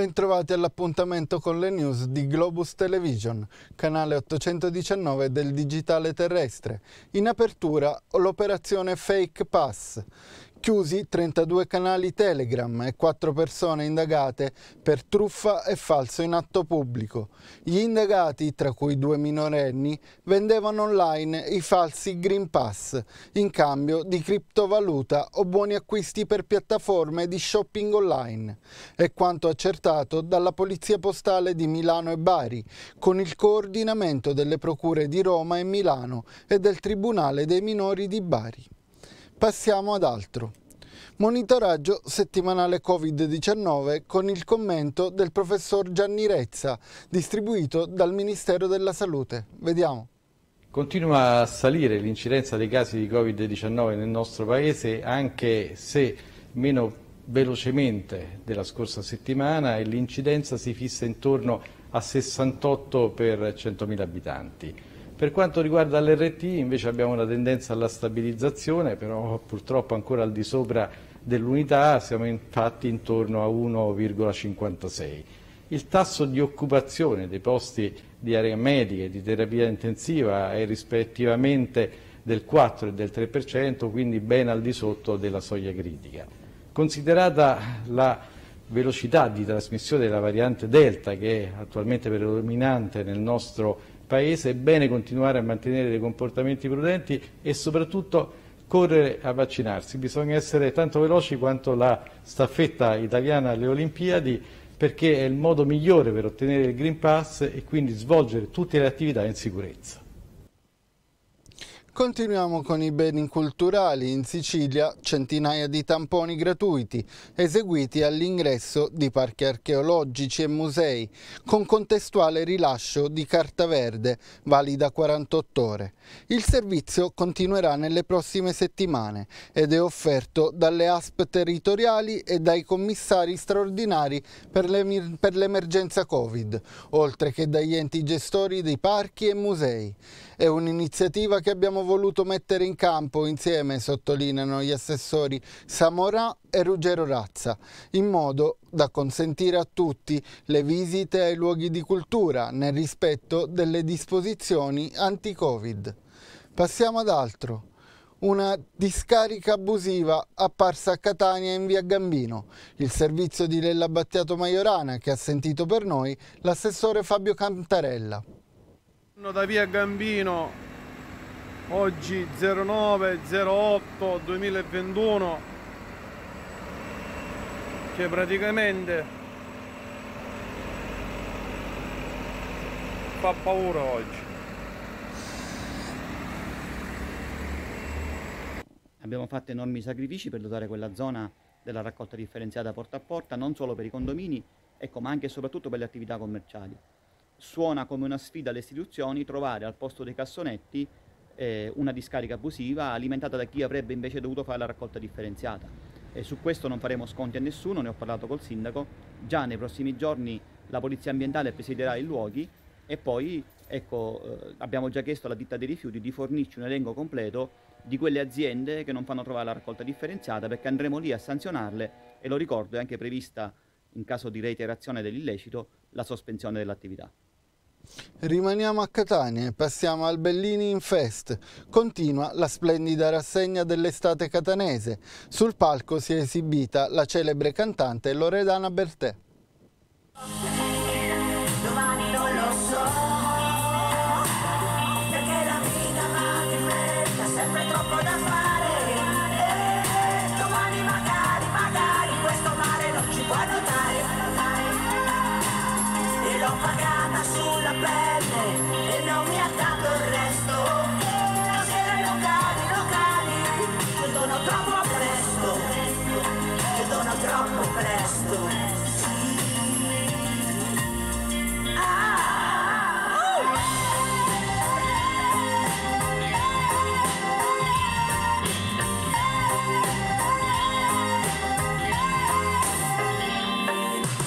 Bentrovati all'appuntamento con le news di Globus Television, canale 819 del digitale terrestre. In apertura l'operazione Fake Pass. Chiusi 32 canali Telegram e 4 persone indagate per truffa e falso in atto pubblico. Gli indagati, tra cui 2 minorenni, vendevano online i falsi Green Pass in cambio di criptovaluta o buoni acquisti per piattaforme di shopping online. È quanto accertato dalla Polizia Postale di Milano e Bari, con il coordinamento delle procure di Roma e Milano e del Tribunale dei minori di Bari. Passiamo ad altro. Monitoraggio settimanale Covid-19 con il commento del professor Gianni Rezza, distribuito dal Ministero della Salute. Vediamo. Continua a salire l'incidenza dei casi di Covid-19 nel nostro Paese, anche se meno velocemente della scorsa settimana, e l'incidenza si fissa intorno a 68 per 100.000 abitanti. Per quanto riguarda l'RT invece abbiamo una tendenza alla stabilizzazione, però purtroppo ancora al di sopra dell'unità, siamo infatti intorno a 1,56. Il tasso di occupazione dei posti di area medica e di terapia intensiva è rispettivamente del 4 e del 3%, quindi ben al di sotto della soglia critica. Considerata la velocità di trasmissione della variante Delta, che è attualmente predominante nel nostro Paese, è bene continuare a mantenere dei comportamenti prudenti e soprattutto correre a vaccinarsi. Bisogna essere tanto veloci quanto la staffetta italiana alle Olimpiadi, perché è il modo migliore per ottenere il Green Pass e quindi svolgere tutte le attività in sicurezza. Continuiamo con i beni culturali. In Sicilia centinaia di tamponi gratuiti eseguiti all'ingresso di parchi archeologici e musei, con contestuale rilascio di carta verde valida 48 ore. Il servizio continuerà nelle prossime settimane ed è offerto dalle ASP territoriali e dai commissari straordinari per l'emergenza Covid, oltre che dagli enti gestori dei parchi e musei. È un'iniziativa che abbiamo voluto mettere in campo insieme, sottolineano gli assessori Samorà e Ruggero Razza, in modo da consentire a tutti le visite ai luoghi di cultura nel rispetto delle disposizioni anti-Covid. Passiamo ad altro. Una discarica abusiva apparsa a Catania in via Gambino. Il servizio di Lella Battiato Maiorana, che ha sentito per noi l'assessore Fabio Cantarella. Da via Gambino oggi 09-08-2021, che praticamente fa paura oggi. Abbiamo fatto enormi sacrifici per dotare quella zona della raccolta differenziata porta a porta, non solo per i condomini, ecco, ma anche e soprattutto per le attività commerciali. Suona come una sfida alle istituzioni trovare al posto dei cassonetti una discarica abusiva alimentata da chi avrebbe invece dovuto fare la raccolta differenziata, e su questo non faremo sconti a nessuno, ne ho parlato col sindaco. Già nei prossimi giorni la polizia ambientale presiderà i luoghi e poi, ecco, abbiamo già chiesto alla ditta dei rifiuti di fornirci un elenco completo di quelle aziende che non fanno trovare la raccolta differenziata, perché andremo lì a sanzionarle, e lo ricordo, è anche prevista in caso di reiterazione dell'illecito la sospensione dell'attività. Rimaniamo a Catania e passiamo al Bellini Infest. Continua la splendida rassegna dell'estate catanese. Sul palco si è esibita la celebre cantante Loredana Bertè. Domani non lo so, perché la vita va di fretta, sempre troppo da fare. Domani magari, magari questo mare non ci può notare. E l'ho pagato sulla pelle e non mi ha dato il resto. La sera i locali chiudono troppo presto.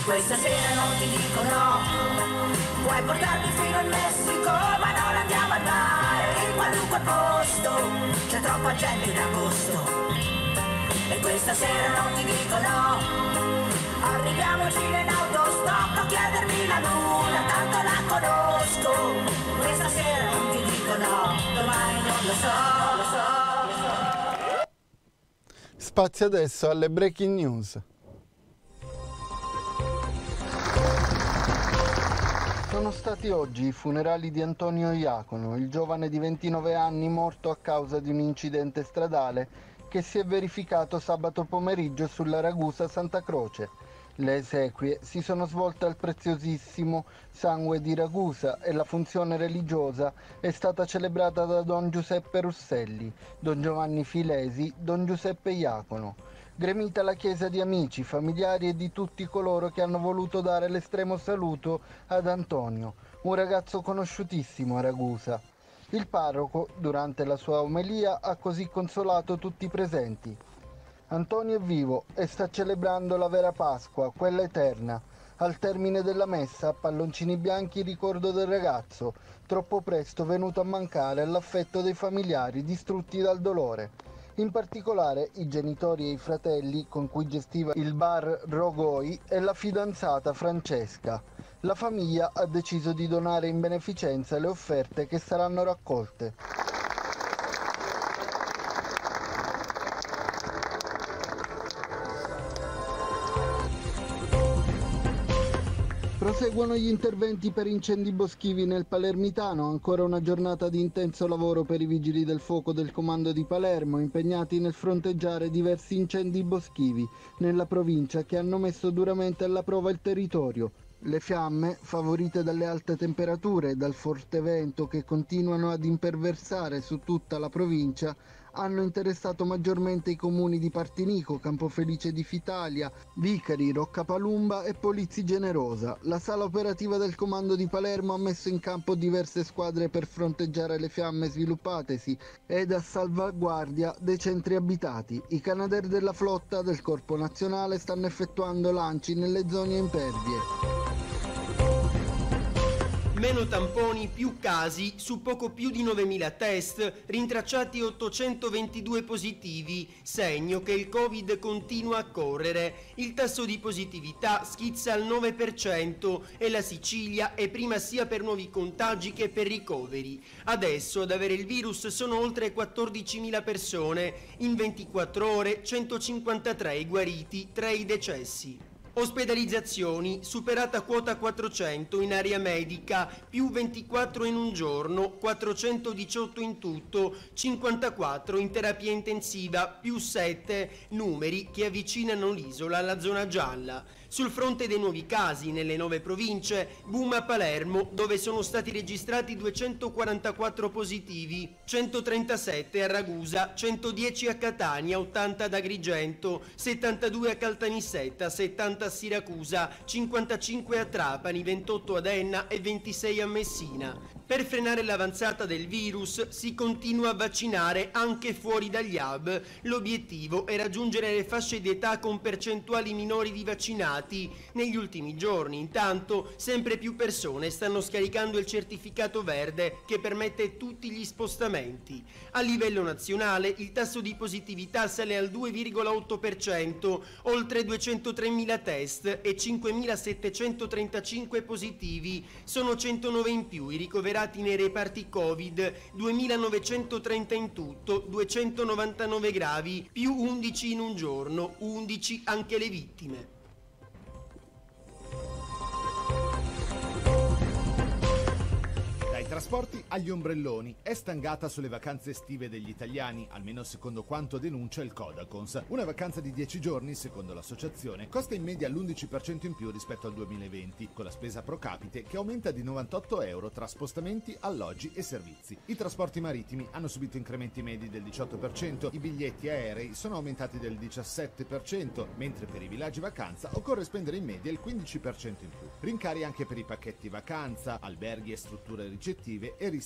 Questa sera non ti dico no, puoi portarmi fino al Messico, ma non andiamo a andare in qualunque posto, c'è troppa gente in agosto. E questa sera non ti dico no, arriviamoci in autostrada. Spazio adesso alle breaking news. Sono stati oggi i funerali di Antonio Iacono, il giovane di 29 anni morto a causa di un incidente stradale che si è verificato sabato pomeriggio sulla Ragusa Santa Croce. Le esequie si sono svolte al preziosissimo sangue di Ragusa e la funzione religiosa è stata celebrata da Don Giuseppe Rosselli, Don Giovanni Filesi, Don Giuseppe Iacono. Gremita la chiesa di amici, familiari e di tutti coloro che hanno voluto dare l'estremo saluto ad Antonio, un ragazzo conosciutissimo a Ragusa. Il parroco, durante la sua omelia, ha così consolato tutti i presenti. Antonio è vivo e sta celebrando la vera Pasqua, quella eterna. Al termine della messa, palloncini bianchi in ricordo del ragazzo, troppo presto venuto a mancare all'affetto dei familiari distrutti dal dolore. In particolare i genitori e i fratelli con cui gestiva il bar Rogoi e la fidanzata Francesca. La famiglia ha deciso di donare in beneficenza le offerte che saranno raccolte. Proseguono gli interventi per incendi boschivi nel palermitano, ancora una giornata di intenso lavoro per i vigili del fuoco del comando di Palermo impegnati nel fronteggiare diversi incendi boschivi nella provincia che hanno messo duramente alla prova il territorio. Le fiamme, favorite dalle alte temperature e dal forte vento che continuano ad imperversare su tutta la provincia, hanno interessato maggiormente i comuni di Partinico, Campofelice di Fitalia, Vicari, Roccapalumba e Polizzi Generosa. La sala operativa del comando di Palermo ha messo in campo diverse squadre per fronteggiare le fiamme sviluppatesi ed a salvaguardia dei centri abitati. I Canadair della flotta del Corpo Nazionale stanno effettuando lanci nelle zone impervie. Meno tamponi, più casi, su poco più di 9.000 test, rintracciati 822 positivi, segno che il Covid continua a correre. Il tasso di positività schizza al 9% e la Sicilia è prima sia per nuovi contagi che per ricoveri. Adesso ad avere il virus sono oltre 14.000 persone, in 24 ore 153 i guariti, 3 i decessi. Ospedalizzazioni, superata quota 400 in area medica, più 24 in un giorno, 418 in tutto, 54 in terapia intensiva, più 7, numeri che avvicinano l'isola alla zona gialla. Sul fronte dei nuovi casi nelle 9 province, boom a Palermo, dove sono stati registrati 244 positivi, 137 a Ragusa, 110 a Catania, 80 ad Agrigento, 72 a Caltanissetta, 70 a Siracusa, 55 a Trapani, 28 ad Enna e 26 a Messina. Per frenare l'avanzata del virus si continua a vaccinare anche fuori dagli hub. L'obiettivo è raggiungere le fasce di età con percentuali minori di vaccinati. Negli ultimi giorni, intanto, sempre più persone stanno scaricando il certificato verde che permette tutti gli spostamenti. A livello nazionale il tasso di positività sale al 2,8%, oltre 203.000 test e 5.735 positivi. Sono 109 in più i ricoverati nei reparti Covid, 2.930 in tutto, 299 gravi, più 11 in un giorno, 11 anche le vittime. Dai trasporti agli ombrelloni, è stangata sulle vacanze estive degli italiani, almeno secondo quanto denuncia il Codacons. Una vacanza di 10 giorni, secondo l'associazione, costa in media l'11% in più rispetto al 2020, con la spesa pro capite che aumenta di 98 euro tra spostamenti, alloggi e servizi. I trasporti marittimi hanno subito incrementi medi del 18%, i biglietti aerei sono aumentati del 17%, mentre per i villaggi vacanza occorre spendere in media il 15% in più. Rincari anche per i pacchetti vacanza, alberghi e strutture ricettive e ristoranti.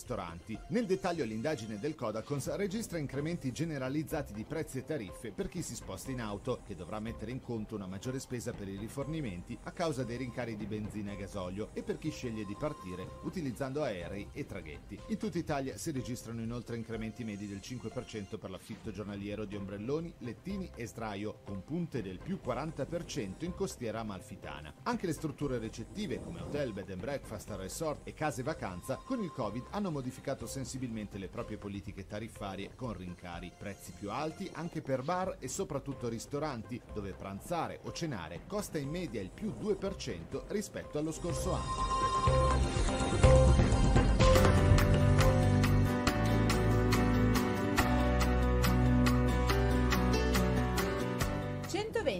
Nel dettaglio l'indagine del Codacons registra incrementi generalizzati di prezzi e tariffe per chi si sposta in auto, che dovrà mettere in conto una maggiore spesa per i rifornimenti a causa dei rincari di benzina e gasolio, e per chi sceglie di partire utilizzando aerei e traghetti. In tutta Italia si registrano inoltre incrementi medi del 5% per l'affitto giornaliero di ombrelloni, lettini e sdraio, con punte del più 40% in costiera amalfitana. Anche le strutture ricettive come hotel, bed and breakfast, resort e case vacanza, con il Covid hanno modificato sensibilmente le proprie politiche tariffarie con rincari, prezzi più alti anche per bar e soprattutto ristoranti, dove pranzare o cenare costa in media il più 2% rispetto allo scorso anno.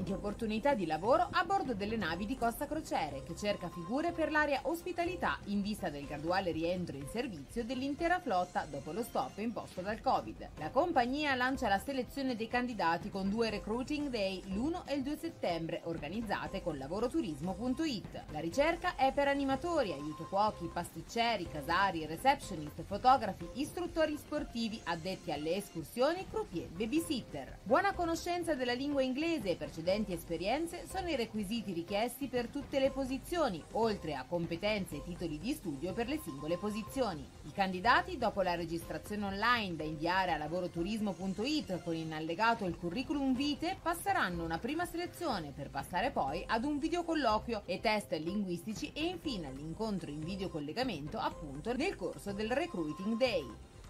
Opportunità di lavoro a bordo delle navi di Costa Crociere, che cerca figure per l'area ospitalità in vista del graduale rientro in servizio dell'intera flotta dopo lo stop imposto dal Covid. La compagnia lancia la selezione dei candidati con 2 recruiting day l'1 e il 2 settembre, organizzate con lavoroturismo.it. La ricerca è per animatori, aiuto cuochi, pasticceri, casari, receptionist, fotografi, istruttori sportivi, addetti alle escursioni, croupier, babysitter. Buona conoscenza della lingua inglese e precedenti esperienze sono i requisiti richiesti per tutte le posizioni, oltre a competenze e titoli di studio per le singole posizioni. I candidati, dopo la registrazione online da inviare a lavoroturismo.it con in allegato il curriculum vitae, passeranno una prima selezione per passare poi ad un videocolloquio e test linguistici e infine all'incontro in videocollegamento, appunto, nel corso del Recruiting Day.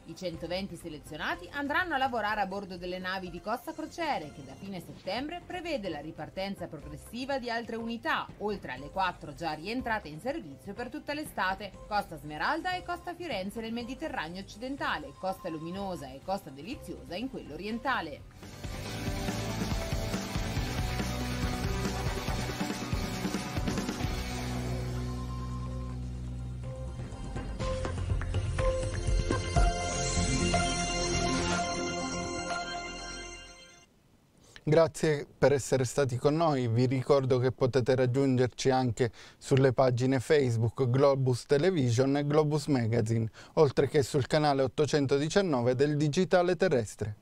I 120 selezionati andranno a lavorare a bordo delle navi di Costa Crociere, che da fine settembre prevede la ripartenza progressiva di altre unità, oltre alle 4 già rientrate in servizio per tutta l'estate: Costa Smeralda e Costa Firenze nel Mediterraneo occidentale, Costa Luminosa e Costa Deliziosa in quello orientale. Grazie per essere stati con noi, vi ricordo che potete raggiungerci anche sulle pagine Facebook Globus Television e Globus Magazine, oltre che sul canale 819 del Digitale Terrestre.